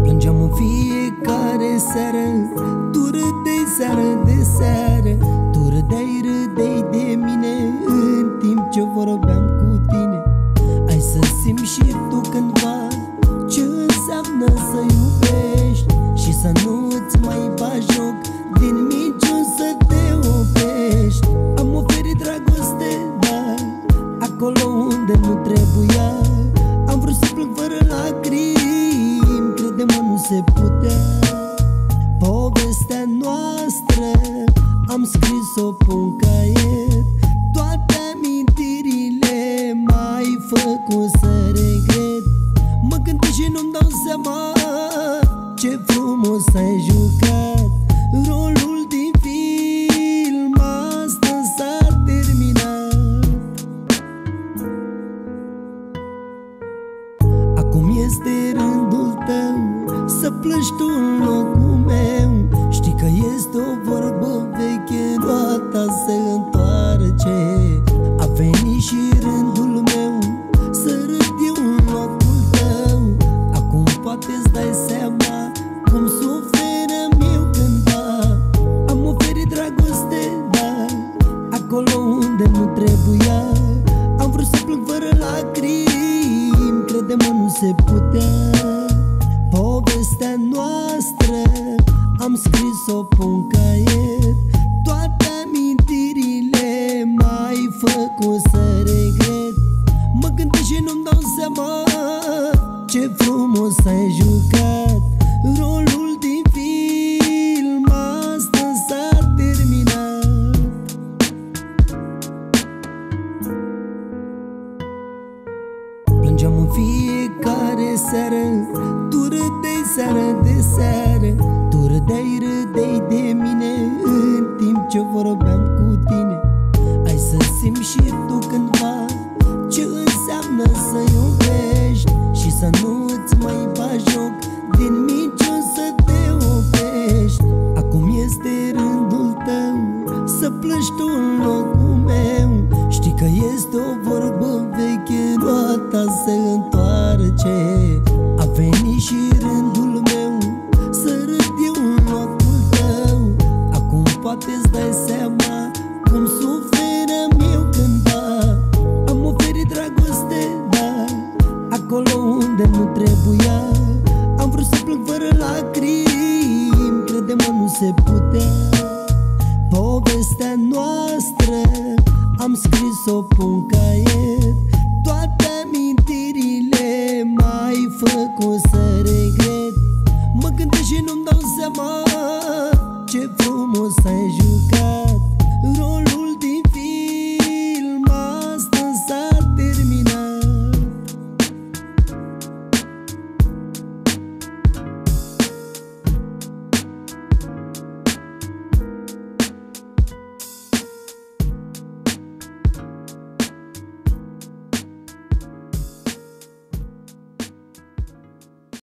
Plângeam în fiecare seară, tu râdeai seară de seară, tu râdeai de mine în timp ce vorbeam cu tine. Ai să simți și tu cândva ce înseamnă să iubești și să nu-ți mai bagi joc, din niciun să te oprești. Am oferit dragoste, dar acolo unde nu trebuia, am vrut să plâng fără lacrimi, crede-mă nu se putea. Povestea noastră am scris-o pe un caiet, toate amintirile m-ai făcut să regret. Mă gândesc și nu-mi dau seama ce frumos ai jucat rolul din film, asta s-a terminat. Acum este rândul tău să plângi tu în locul meu. Știi că este o vorbă veche, roata se întoarce. A venit și rândul meu să râd eu în locul tău. Acum poate-ți dai seama cum suferam eu cândva. Am oferit dragoste, dar acolo unde nu trebuia, am vrut să plâng fără lacrimi, crede-mă nu se putea. Povestea noastră am scris-o pe un caiet, toate amintirile m-ai făcut să regret. Mă gândesc și nu-mi dau seama ce frumos ai jucat rolul din film, asta s-a terminat. Plângeam în fiecare seară, tu râdeai seară de seară, tu râdeai de mine în timp ce vorbeam cu tine. Ai să simți și tu cândva ce înseamnă să iubești și să nu-ți mai bagi joc, din niciun să te oprești. Acum este rândul tău să plângi tu în locul meu. Știi că este o vorbă veche, roata se întoarce. A venit și rândul meu să râd eu în locul tău. Acum poate-ți dai seama cum suferam eu cândva. Am oferit dragoste, dar acolo unde nu trebuia, am vrut să plâng fără lacrimi, crede-mă nu se putea. Povestea noastră am scris-o pe un caiet, toate amintirile m-ai făcut să regret. Mă gândesc și nu-mi dau seama ce frumos ai jucat.